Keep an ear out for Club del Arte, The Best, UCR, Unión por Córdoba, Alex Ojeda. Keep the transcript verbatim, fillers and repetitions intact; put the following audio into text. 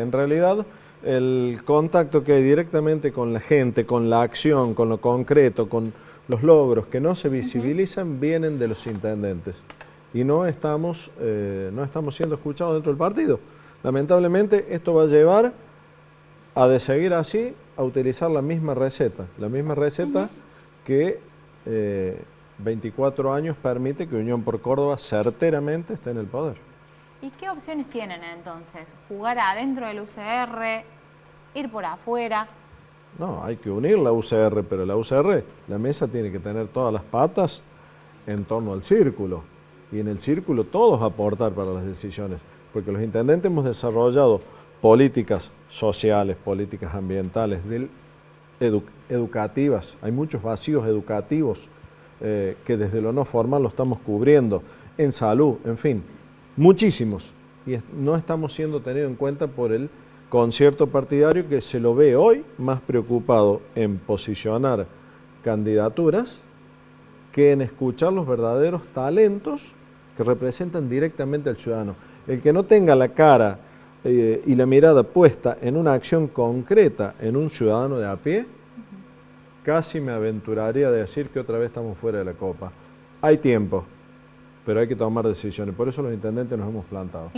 En realidad, el contacto que hay directamente con la gente, con la acción, con lo concreto, con los logros que no se visibilizan, vienen de los intendentes. Y no estamos, eh, no estamos siendo escuchados dentro del partido. Lamentablemente, esto va a llevar a, de seguir así, a utilizar la misma receta. La misma receta que eh, veinticuatro años permite que Unión por Córdoba certeramente esté en el poder. ¿Y qué opciones tienen entonces? ¿Jugar adentro del U C R? ¿Ir por afuera? No, hay que unir la U C R, pero la U C R, la mesa tiene que tener todas las patas en torno al círculo. Y en el círculo todos aportar para las decisiones. Porque los intendentes hemos desarrollado políticas sociales, políticas ambientales, del, edu, educativas. Hay muchos vacíos educativos eh, que desde lo no formal lo estamos cubriendo. En salud, en fin. Muchísimos, y no estamos siendo tenidos en cuenta por el concierto partidario, que se lo ve hoy más preocupado en posicionar candidaturas que en escuchar los verdaderos talentos que representan directamente al ciudadano. El que no tenga la cara eh, y la mirada puesta en una acción concreta en un ciudadano de a pie, casi me aventuraría a decir que otra vez estamos fuera de la copa. Hay tiempo, pero hay que tomar decisiones. Por eso los intendentes nos hemos plantado.